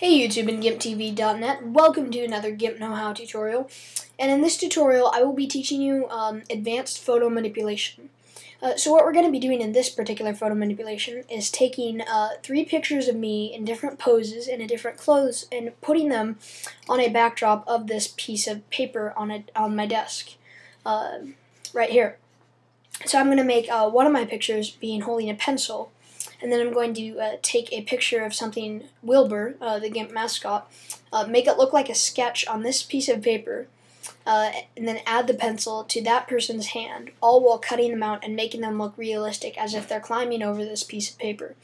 Hey YouTube and GimpTV.net, welcome to another Gimp Know-How tutorial, and in this tutorial I will be teaching you advanced photo manipulation. So what we're going to be doing in this particular photo manipulation is taking three pictures of me in different poses and in different clothes and putting them on a backdrop of this piece of paper on my desk, right here. So I'm going to make one of my pictures being holding a pencil. And then I'm going to take a picture of something, Wilbur, the Gimp mascot, make it look like a sketch on this piece of paper, and then add the pencil to that person's hand, all while cutting them out and making them look realistic as if they're climbing over this piece of paper.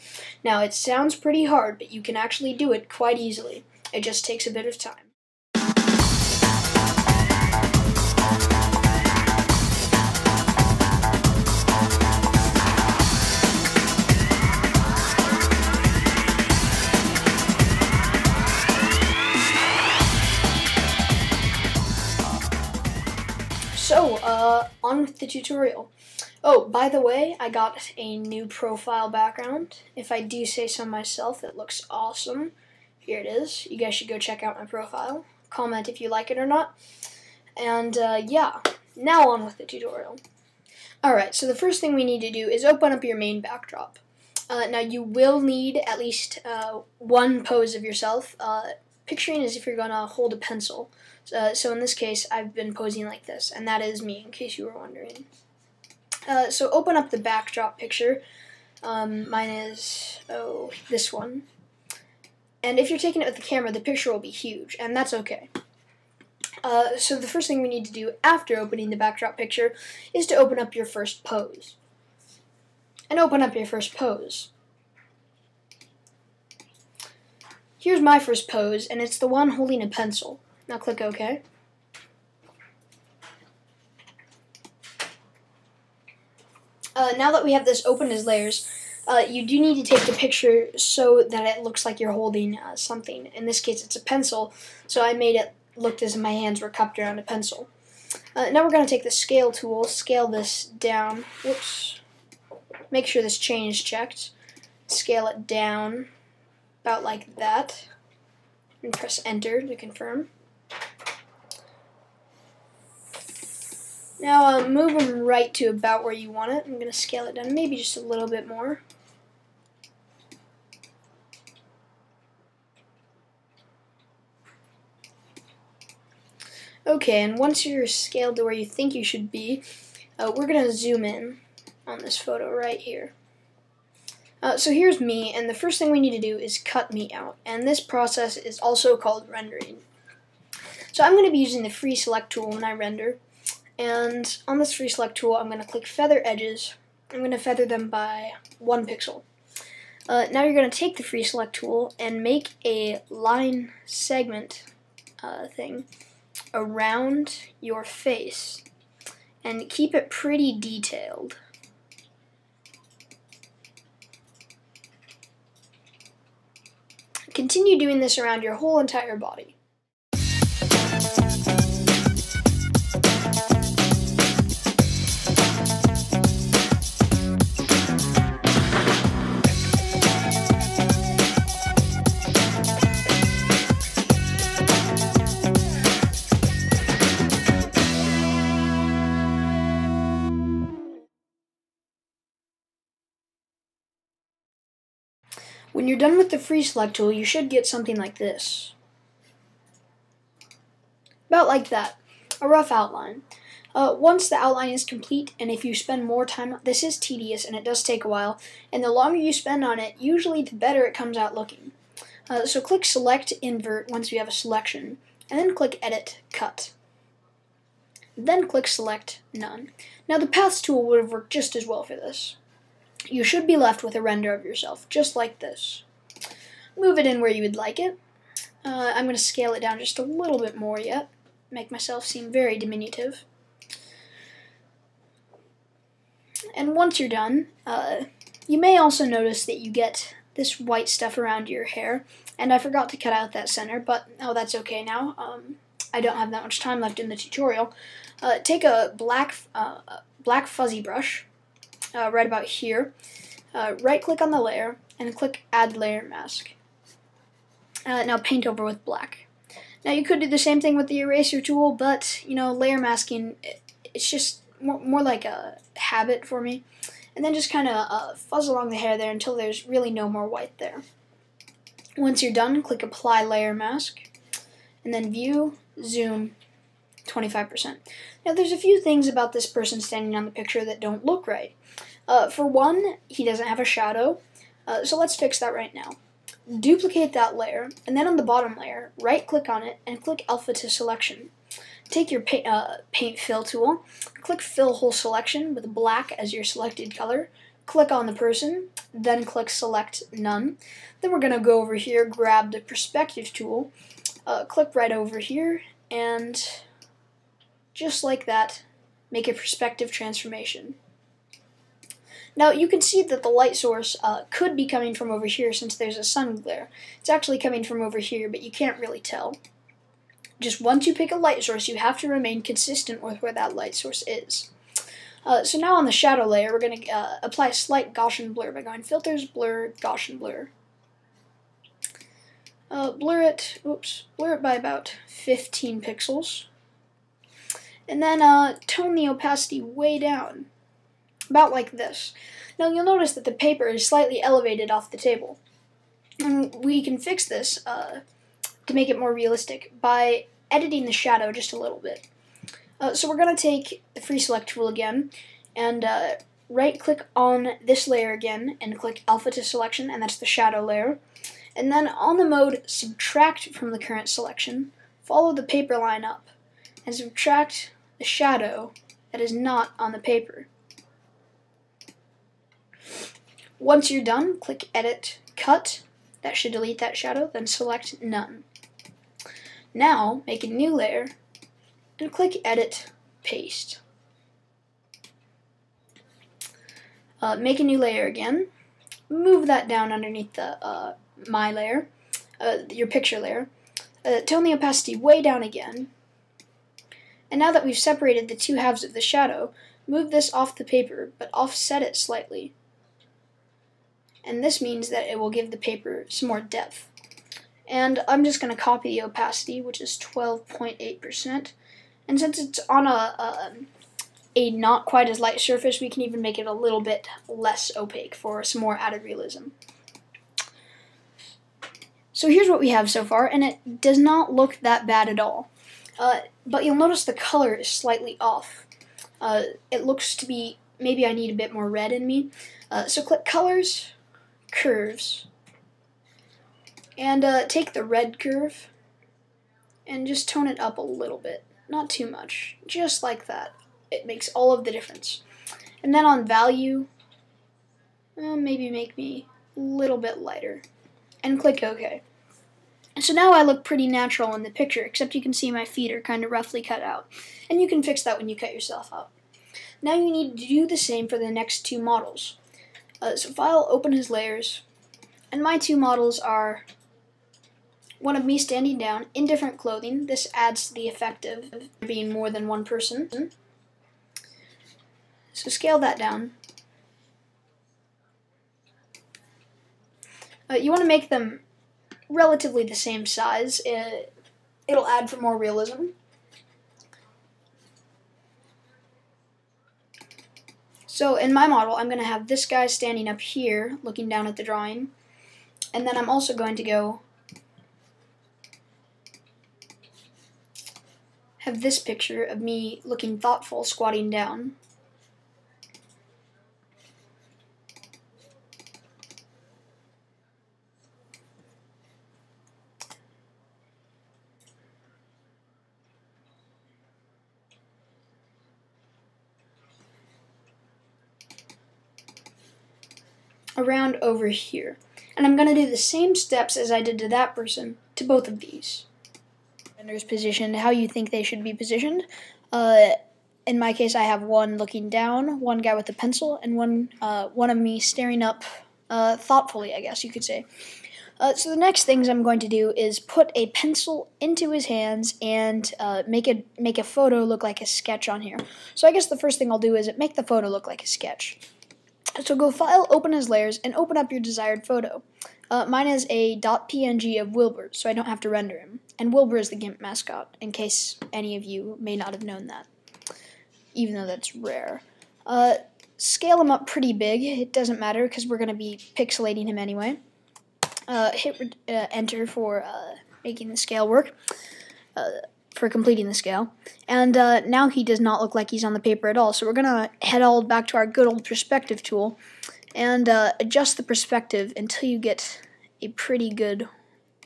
Now, it sounds pretty hard, but you can actually do it quite easily. It just takes a bit of time. So, on with the tutorial. Oh, by the way, I got a new profile background. If I do say so myself, it looks awesome. Here it is. You guys should go check out my profile. Comment if you like it or not. And, yeah, now on with the tutorial. Alright, so the first thing we need to do is open up your main backdrop. Now, you will need at least one pose of yourself. Picturing as if you're going to hold a pencil. So in this case, I've been posing like this, and that is me, in case you were wondering. So open up the backdrop picture. Mine is, this one. And if you're taking it with the camera, the picture will be huge, and that's okay. So the first thing we need to do after opening the backdrop picture is to open up your first pose. Here's my first pose, and it's the one holding a pencil. Now click OK. Now that we have this open as layers, you do need to take the picture so that it looks like you're holding something. In this case, it's a pencil, so I made it look as if my hands were cupped around a pencil. Now we're going to take the scale tool, scale this down. Whoops. Make sure this chain is checked. Scale it down. About like that, and press enter to confirm. Now move them right to about where you want it. I'm going to scale it down maybe just a little bit more. Okay, and once you're scaled to where you think you should be, we're going to zoom in on this photo right here. So here's me, and the first thing we need to do is cut me out, and this process is also called rendering. So I'm going to be using the free select tool when I render, and on this free select tool I'm going to click feather edges. I'm going to feather them by 1 pixel. Now you're going to take the free select tool and make a line segment thing around your face, and keep it pretty detailed. Continue doing this around your whole entire body. When you're done with the free select tool, you should get something like this. About like that, a rough outline. Once the outline is complete, and if you spend more time, this is tedious and it does take a while, and the longer you spend on it, usually the better it comes out looking. So click Select Invert once you have a selection, and then click Edit Cut. Then click Select None. Now the Paths tool would have worked just as well for this. You should be left with a render of yourself, just like this. Move it in where you would like it. I'm going to scale it down just a little bit more yet. Make myself seem very diminutive. And once you're done, you may also notice that you get this white stuff around your hair. And I forgot to cut out that center, but oh, that's okay now. I don't have that much time left in the tutorial. Take a black fuzzy brush. Right about here, right click on the layer and click add layer mask. Now paint over with black. Now you could do the same thing with the eraser tool, but you know, layer masking, it's just more like a habit for me. And then just kind of fuzz along the hair there until there's really no more white there. Once you're done, click Apply Layer Mask, and then View, Zoom, 25%. Now there's a few things about this person standing on the picture that don't look right. For one, he doesn't have a shadow, so let's fix that right now. Duplicate that layer, and then on the bottom layer, right-click on it and click Alpha to Selection. Take your Paint Fill tool, click Fill Whole Selection with black as your selected color, click on the person, then click Select None. Then we're going to go over here, grab the Perspective tool, click right over here, and just like that, make a perspective transformation. Now you can see that the light source could be coming from over here since there's a sun glare. It's actually coming from over here, but you can't really tell. Just once you pick a light source, you have to remain consistent with where that light source is. So now on the shadow layer, we're going to apply a slight Gaussian blur by going Filters, Blur, Gaussian Blur. Blur it by about 15 pixels. And then tone the opacity way down. About like this. Now you'll notice that the paper is slightly elevated off the table. And we can fix this to make it more realistic by editing the shadow just a little bit. So we're going to take the Free Select tool again and right-click on this layer again and click Alpha to Selection, and that's the shadow layer. And then on the mode Subtract from the current selection, follow the paper line up and subtract the shadow that is not on the paper. Once you're done, click Edit, Cut, that should delete that shadow, then select None. Now, make a new layer, and click Edit, Paste. Make a new layer again, move that down underneath the My layer, your picture layer, tone the opacity way down again, and now that we've separated the two halves of the shadow, move this off the paper, but offset it slightly. And this means that it will give the paper some more depth. And I'm just going to copy the opacity, which is 12.8%. And since it's on a not quite as light surface, we can even make it a little bit less opaque for some more added realism. So here's what we have so far, and it does not look that bad at all. But you'll notice the color is slightly off. It looks to be, maybe I need a bit more red in me. So click Colors, Curves, and take the red curve and just tone it up a little bit, not too much, just like that. It makes all of the difference. And then on Value, maybe make me a little bit lighter, and click OK. And so now I look pretty natural in the picture, except you can see my feet are kind of roughly cut out, and you can fix that when you cut yourself out. Now you need to do the same for the next two models. So File, Open as Layers, and my two models are one of me standing down in different clothing. This adds to the effect of being more than one person. So scale that down. You want to make them relatively the same size. It'll add for more realism. So in my model, I'm going to have this guy standing up here, looking down at the drawing, and then I'm also going to go have this picture of me looking thoughtful, squatting down. Around over here. And I'm going to do the same steps as I did to that person to both of these. Vendor's positioned how you think they should be positioned. In my case, I have one looking down, one guy with a pencil, and one of me staring up thoughtfully, I guess you could say. So the next things I'm going to do is put a pencil into his hands and make a photo look like a sketch on here. So I guess the first thing I'll do is make the photo look like a sketch. So go File, Open as Layers, and open up your desired photo. Mine is a .png of Wilbur, so I don't have to render him. And Wilbur is the GIMP mascot, in case any of you may not have known that, even though that's rare. Scale him up pretty big. It doesn't matter because we're going to be pixelating him anyway. Hit enter for making the scale work, for completing the scale. And now he does not look like he's on the paper at all. So we're going to head all back to our good old perspective tool and adjust the perspective until you get a pretty good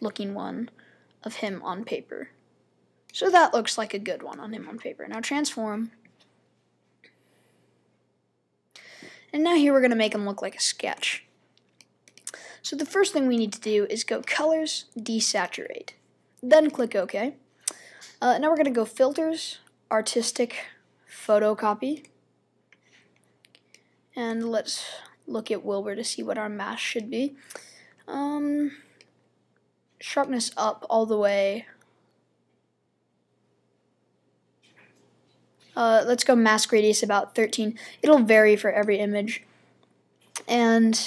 looking one of him on paper. So that looks like a good one on him on paper. Now transform. And now here we're going to make him look like a sketch. So the first thing we need to do is go Colors, Desaturate. Then click OK. Now we're going to go Filters, Artistic, Photocopy. And let's look at Wilbur to see what our mass should be. Sharpness up all the way. Let's go mask radius about 13. It'll vary for every image. And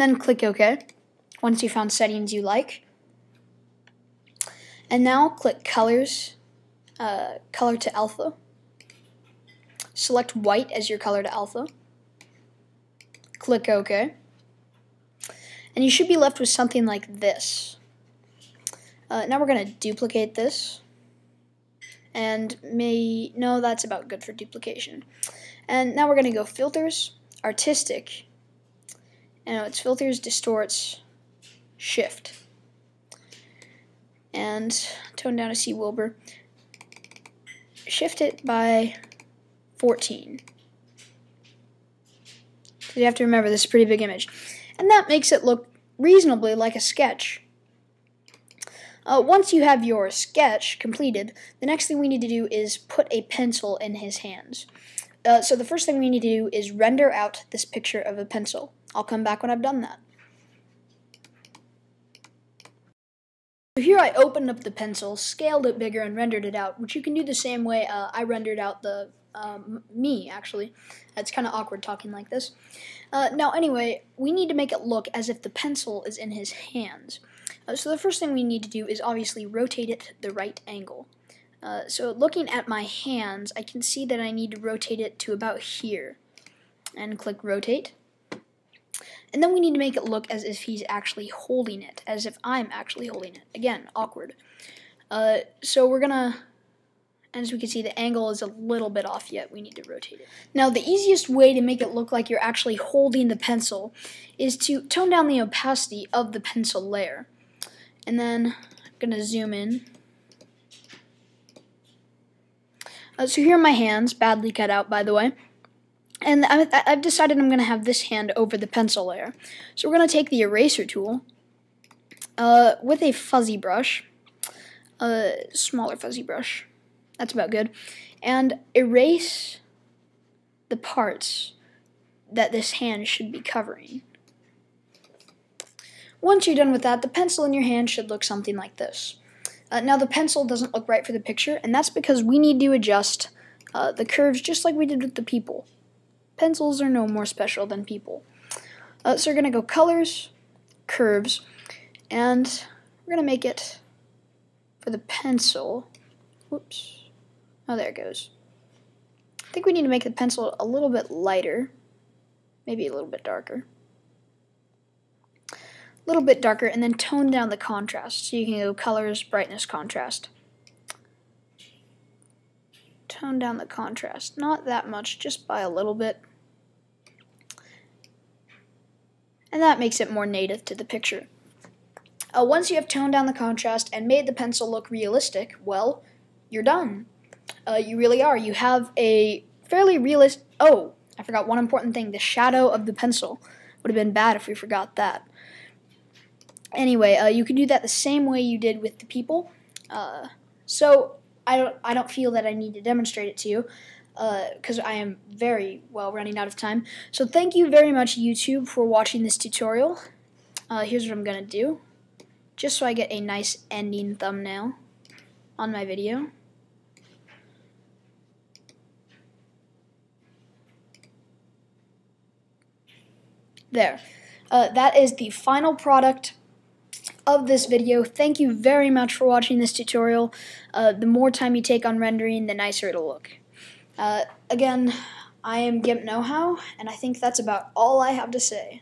then click OK once you found settings you like. And now click Colors, Color to Alpha. Select white as your color to alpha. Click OK. And you should be left with something like this. Now we're going to duplicate this. And no, that's about good for duplication. And now we're going to go Filters, Artistic. And it's Filters, Distorts, Shift. And tone down to see Wilbur. Shift it by 14. So you have to remember this is a pretty big image. And that makes it look reasonably like a sketch. Once you have your sketch completed, the next thing we need to do is put a pencil in his hands. So the first thing we need to do is render out this picture of a pencil. I'll come back when I've done that. So here I opened up the pencil, scaled it bigger, and rendered it out, which you can do the same way I rendered out the me, actually. It's kind of awkward talking like this. Now, anyway, we need to make it look as if the pencil is in his hands. So the first thing we need to do is obviously rotate it the right angle. So looking at my hands, I can see that I need to rotate it to about here. And click Rotate. And then we need to make it look as if he's actually holding it, as if I'm actually holding it. Again, awkward. So we're going to, as we can see, the angle is a little bit off yet. We need to rotate it. Now, the easiest way to make it look like you're actually holding the pencil is to tone down the opacity of the pencil layer. And then I'm going to zoom in. So here are my hands, badly cut out, by the way. And I've decided I'm going to have this hand over the pencil layer. So we're going to take the eraser tool with a fuzzy brush, a smaller fuzzy brush. That's about good. And erase the parts that this hand should be covering. Once you're done with that, the pencil in your hand should look something like this. Now the pencil doesn't look right for the picture, and that's because we need to adjust the curves just like we did with the people. Pencils are no more special than people. So we're going to go Colors, Curves, and we're going to make it for the pencil. Whoops. Oh, there it goes. I think we need to make the pencil a little bit lighter. Maybe a little bit darker. A little bit darker, and then tone down the contrast. So you can go Colors, Brightness, Contrast. Tone down the contrast. Not that much, just by a little bit. And that makes it more native to the picture. Once you have toned down the contrast and made the pencil look realistic, well, you're done. You really are. You have a fairly realistic... Oh, I forgot one important thing. The shadow of the pencil would have been bad if we forgot that. Anyway, you can do that the same way you did with the people. So I don't feel that I need to demonstrate it to you because I am very well running out of time. So thank you very much, YouTube, for watching this tutorial. Here's what I'm gonna do, just so I get a nice ending thumbnail on my video. there. That is the final product of this video. Thank you very much for watching this tutorial. The more time you take on rendering, the nicer it'll look. Again, I am GimpKnowHow, and I think that's about all I have to say.